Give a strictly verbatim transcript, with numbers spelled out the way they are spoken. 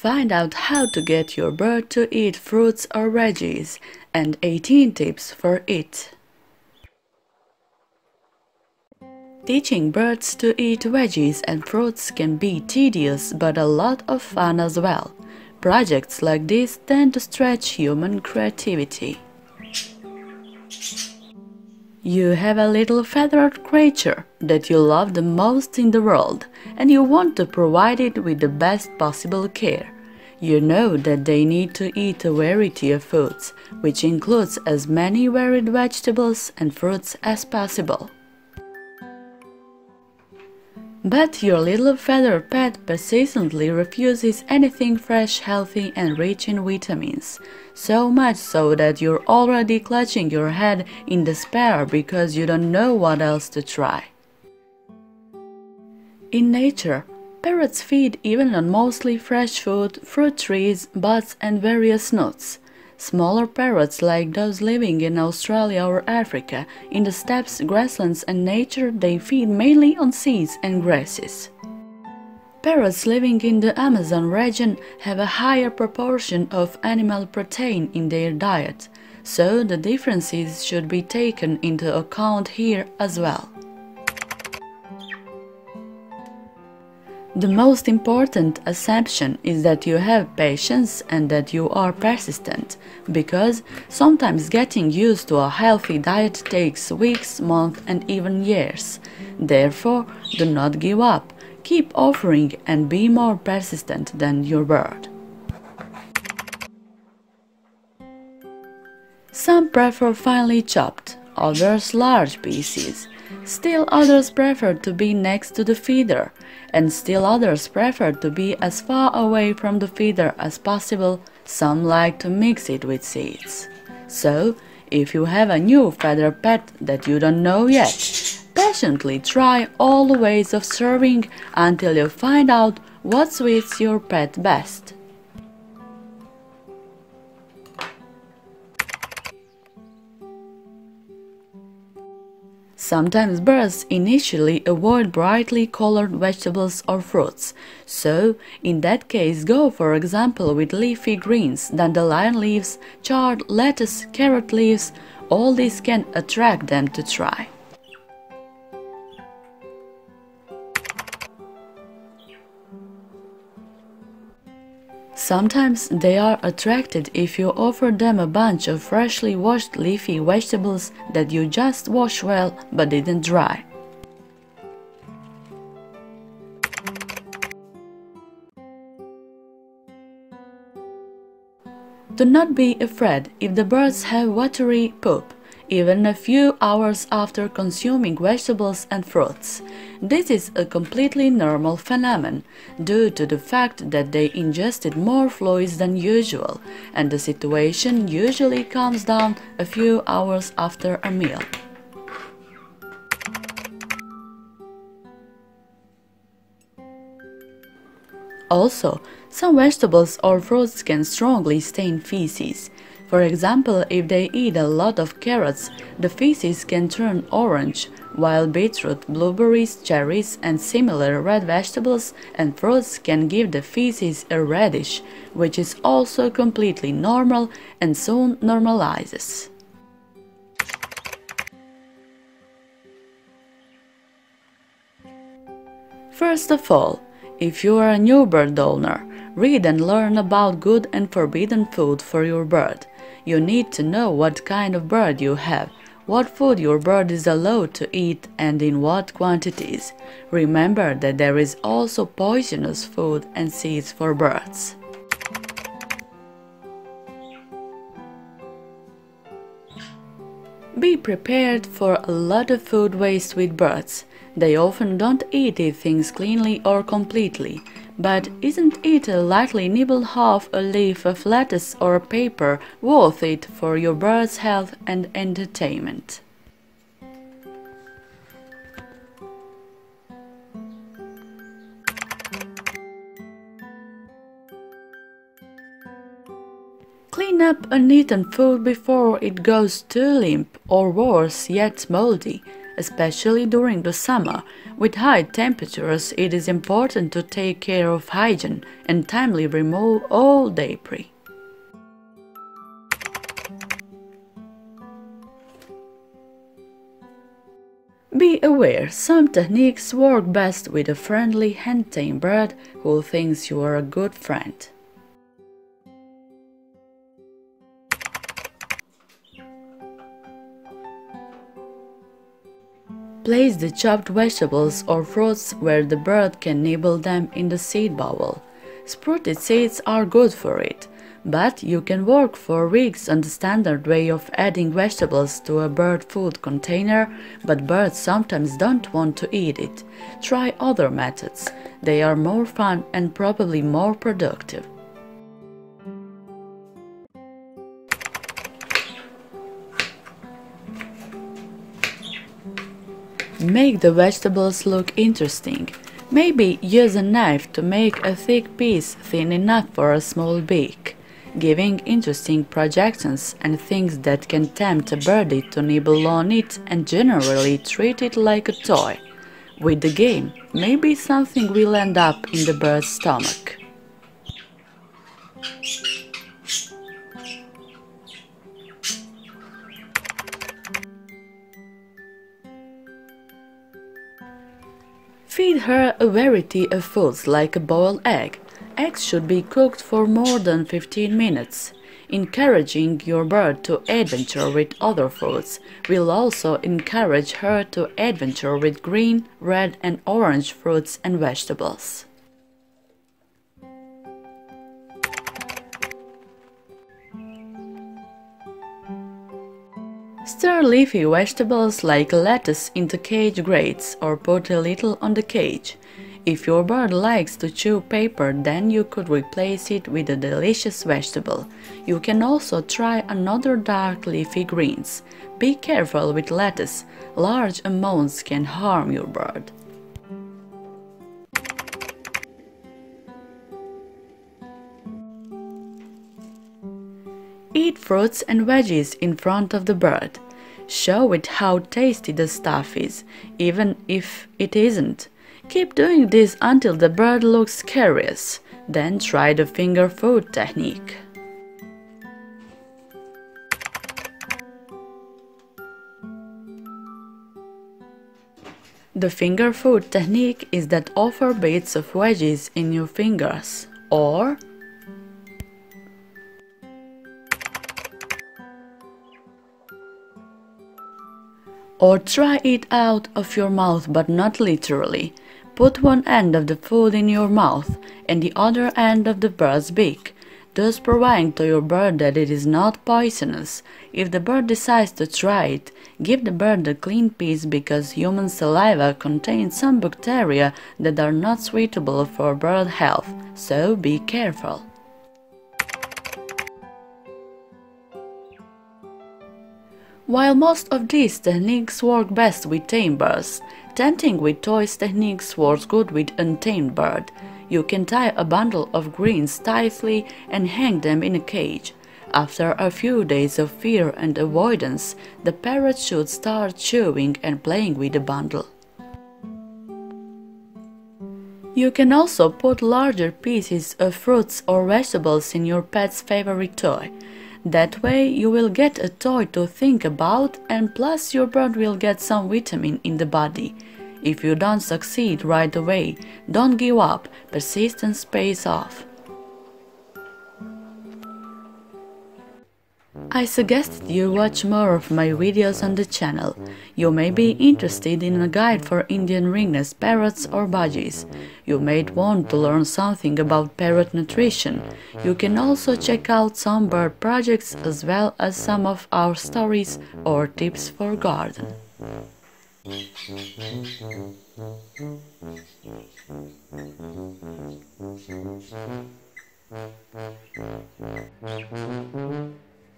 Find out how to get your bird to eat fruits or veggies and eighteen tips for it. Teaching birds to eat veggies and fruits can be tedious but a lot of fun as well. Projects like this tend to stretch human creativity. You have a little feathered creature that you love the most in the world, and you want to provide it with the best possible care. You know that they need to eat a variety of foods, which includes as many varied vegetables and fruits as possible. But your little feathered pet persistently refuses anything fresh, healthy and rich in vitamins, so much so that you're already clutching your head in despair because you don't know what else to try. In nature, parrots feed even on mostly fresh food, fruit trees, buds and various nuts. Smaller parrots like those living in Australia or Africa, in the steppes, grasslands and nature, they feed mainly on seeds and grasses. Parrots living in the Amazon region have a higher proportion of animal protein in their diet, so the differences should be taken into account here as well. The most important assumption is that you have patience and that you are persistent, because sometimes getting used to a healthy diet takes weeks, months and even years. Therefore, do not give up, keep offering and be more persistent than your bird. Some prefer finely chopped, others large pieces. Still others prefer to be next to the feeder, and still others prefer to be as far away from the feeder as possible. Some like to mix it with seeds. So, if you have a new feathered pet that you don't know yet, patiently try all the ways of serving until you find out what suits your pet best. Sometimes birds initially avoid brightly colored vegetables or fruits, so in that case go for example with leafy greens, dandelion leaves, chard, lettuce, carrot leaves. All these can attract them to try. Sometimes they are attracted if you offer them a bunch of freshly washed leafy vegetables that you just washed well but didn't dry. Do not be afraid if the birds have watery poop, even a few hours after consuming vegetables and fruits. This is a completely normal phenomenon, due to the fact that they ingested more fluids than usual, and the situation usually calms down a few hours after a meal. Also, some vegetables or fruits can strongly stain feces. For example, if they eat a lot of carrots, the feces can turn orange, while beetroot, blueberries, cherries and similar red vegetables and fruits can give the feces a reddish, which is also completely normal and soon normalizes. First of all, if you are a new bird owner, read and learn about good and forbidden food for your bird. You need to know what kind of bird you have, what food your bird is allowed to eat and in what quantities. Remember that there is also poisonous food and seeds for birds. Be prepared for a lot of food waste with birds. They often don't eat things cleanly or completely. But isn't it a likely nibble half a leaf of lettuce or a paper worth it for your bird's health and entertainment? Clean up uneaten food before it goes too limp or worse yet moldy, especially during the summer. With high temperatures, it is important to take care of hygiene and timely remove all debris. Be aware, some techniques work best with a friendly hunting bird who thinks you are a good friend. Place the chopped vegetables or fruits where the bird can nibble them in the seed bowl. Sprouted seeds are good for it, but you can work for weeks on the standard way of adding vegetables to a bird food container, but birds sometimes don't want to eat it. Try other methods. They are more fun and probably more productive. Make the vegetables look interesting. Maybe use a knife to make a thick piece thin enough for a small beak, giving interesting projections and things that can tempt a birdie to nibble on it and generally treat it like a toy. With the game, maybe something will end up in the bird's stomach. Feed her a variety of foods like a boiled egg. Eggs should be cooked for more than fifteen minutes. Encouraging your bird to adventure with other foods will also encourage her to adventure with green, red and orange fruits and vegetables. Stir leafy vegetables like lettuce into cage grates or put a little on the cage. If your bird likes to chew paper, then you could replace it with a delicious vegetable. You can also try another dark leafy greens. Be careful with lettuce. Large amounts can harm your bird. Eat fruits and veggies in front of the bird. Show it how tasty the stuff is, even if it isn't. Keep doing this until the bird looks curious. Then try the finger food technique. The finger food technique is that offer bits of veggies in your fingers, or Or try it out of your mouth, but not literally. Put one end of the food in your mouth and the other end of the bird's beak, thus proving to your bird that it is not poisonous. If the bird decides to try it, give the bird a clean piece because human saliva contains some bacteria that are not suitable for bird health, so be careful. While most of these techniques work best with tame birds, tempting with toys techniques works good with untamed bird. You can tie a bundle of greens tightly and hang them in a cage. After a few days of fear and avoidance, the parrot should start chewing and playing with the bundle. You can also put larger pieces of fruits or vegetables in your pet's favorite toy. That way you will get a toy to think about, and plus your bird will get some vitamin in the body. If you don't succeed right away, don't give up. Persistence pays off. I suggested you watch more of my videos on the channel. You may be interested in a guide for Indian ringneck parrots or budgies. You might want to learn something about parrot nutrition. You can also check out some bird projects as well as some of our stories or tips for garden.